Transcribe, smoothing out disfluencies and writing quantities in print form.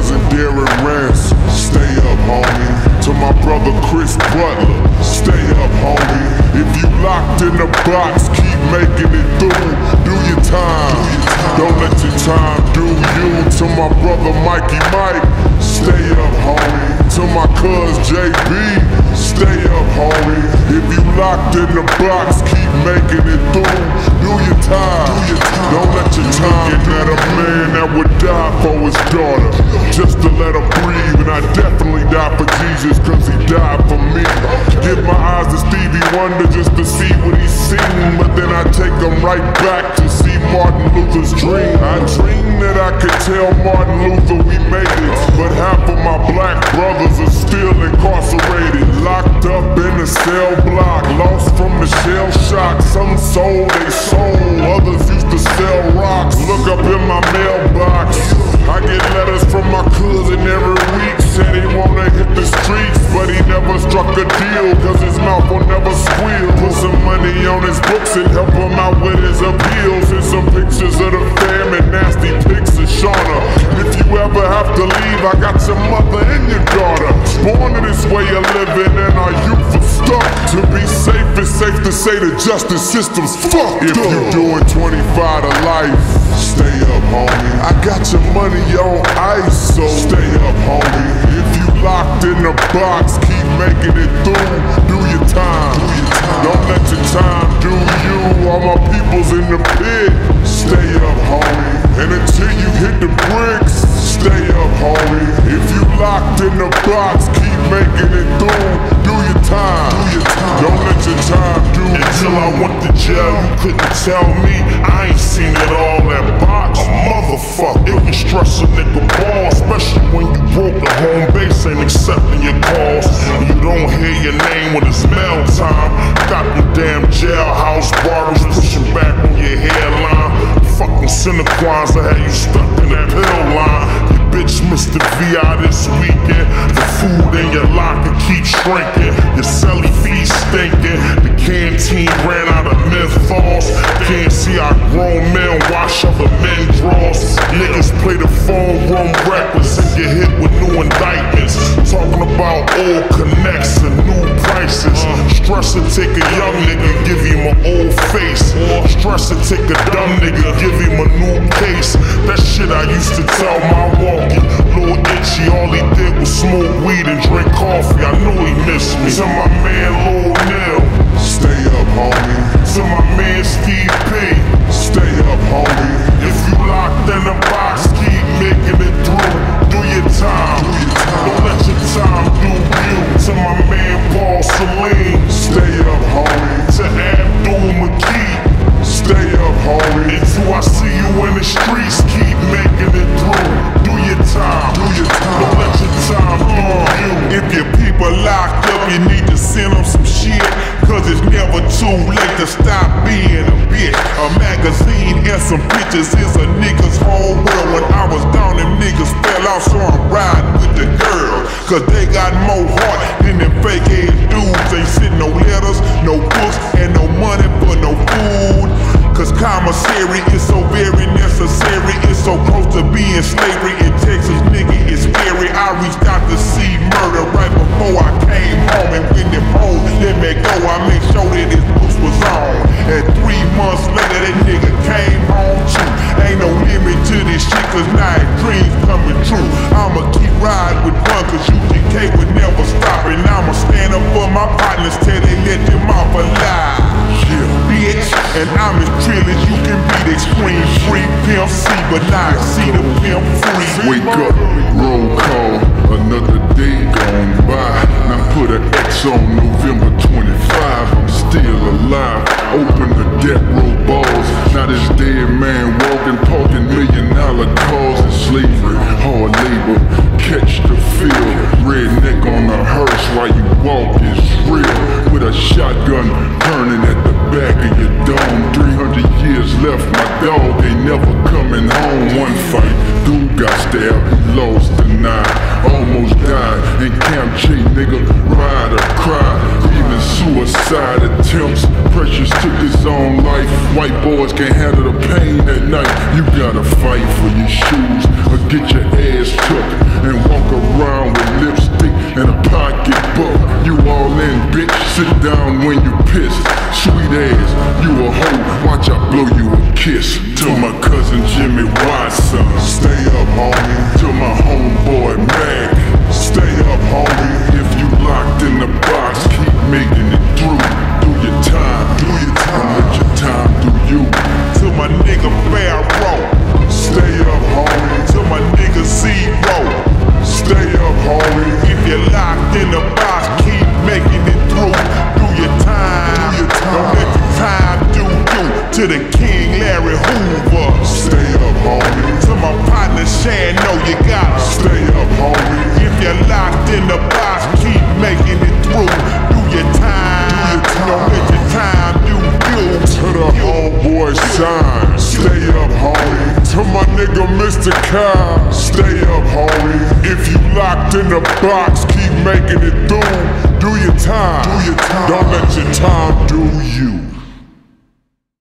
cousin Darren Rance, stay up, homie. To my brother Chris Butler, stay up, homie. If you locked in the box, keep making it through. Do your time, don't let your time do you. To my brother Mikey Mike, stay up, homie. To my cuz JB, stay up, homie. If you locked in the box, keep making it through. Do your time, don't let your time get a man that would die for his daughter, just to let her breathe. And I definitely died for Jesus, cause he died for me. Give my eyes to Stevie Wonder just to see what he's seen, but then I take them right back to see Martin Luther's dream. I dreamed that I could tell Martin Luther we made it, but half of my black brothers are still incarcerated, locked up in a cell block, lost from the shell shock. Some sold they soul, others used to sell rocks. Look up in my mailbox, I get letters from my cousin every week. Said he wanna hit the streets, but he never struck a deal, cause his mouth will never squeal. Put some money on his books and help him out with his appeals. And some pictures of the famine, nasty pics of Shauna. If you ever have to leave, I got your mother and your daughter, born to this way of living and our youth are stuck. To be safe, it's safe to say the justice system's fucked up. If you're doing 25 to life, stay up, homie. I got your money on ice, so stay up, homie. If you locked in the box, keep making it through. Do your time, don't let your time do you. All my people's in the pit, stay up, homie. And until you hit the bricks, stay up, homie. If you locked in the box, keep making it through. Do your time, don't let your time do you. Until I went to jail, you couldn't tell me I ain't seen it all. It can stress a nigga ball, especially when you broke the home base, ain't accepting your calls. You don't hear your name when it's mail time. Got the damn jailhouse bars pushing back on your hairline. Fucking Cinequines, I had you stuck in that pill line. Your bitch missed the VI this weekend. The food in your locker keeps shrinking. Your celly feet stinking. The canteen ran out of menthols. Can't see our grown men wash other men draws. Niggas play the phone, run reckless, and get hit with new indictments. Talking about old connects and new prices. Stress to take a young nigga, give him an old face. Stress to take a dumb nigga, give him a new case. That shit I used to tell my walkie. Lil Itchy, all he did was smoke weed and drink coffee. I knew he missed me. To my man Lil Nil, stay up, homie. To my man Steve P, stay up, homie. If you locked in the box, keep making it through. Do your time, don't let your time do you. To my man Paul Celine, stay up, homie. To Abdul McKee, stay up, homie. If I see you in the streets, keep making it through. Do your time, don't let your time do you. If your people locked up, you need to send them some shit, cause it's never too late to stop being a bitch. A magazine and some pictures is a nigga's whole world. When I was down, them niggas fell out, so I'm riding with the girls, cause they got more heart than them fake ass dudes. Ain't sent no letters, no books, and no money for no food. Cause commissary is so very necessary. It's so close to being slavery in Texas, nigga, it's scary. I reached out to see murder right before I came home, and when them hoes let me go, I made sure that his boots was on. And 3 months later, that nigga came home too. Ain't no limit to this shit, cause now his dreams coming true. I'ma keep riding with one, cause UGK would never stop. And I'ma stand up for my partners till they let them off alive. Bitch, and I'm as trill as you can be. They scream free pimp C, but now I see the pimp free. Wake up, roll call, another day gone by. Now put an X on November 25. I'm still alive. Open the death row balls. Now this dead man walking, talking $1 million calls and slavery, hard labor. Catch the field, redneck on the hearse while you walk is real. With a shotgun burning at the back of your dome. 300 years left, my dog ain't never coming home. One fight, dude got stabbed, he lost the knife. Almost died in Camp J, nigga, ride or cry. Even suicide attempts, Precious took his own life. White boys can't handle the pain at night. You gotta fight for your shoes or get your ass took. kiss to my cousin Jimmy Watson. Stay up, homie. To my homeboy Mac. Stay up, homie. If you locked in the box, keep making it through. Do your time. Do your time. Let your time do you. To my nigga Pharaoh. Stay up, homie. To my nigga Zero. Stay up, homie. If you're locked in the box, keep making it through. Do your time. Do your time. Don't let your time do you. To the King Larry Hoover. Stay up, homie. To my partner Shan, no, you gotta stay up, homie. If you're locked in the box, keep making it through. Do your time. Don't let your time do you. To the homeboy Shine. Stay up, homie. To my nigga Mr. Kyle. Stay up, homie. If you locked in the box, keep making it through. Do your time. Do your time. Don't let your time do you.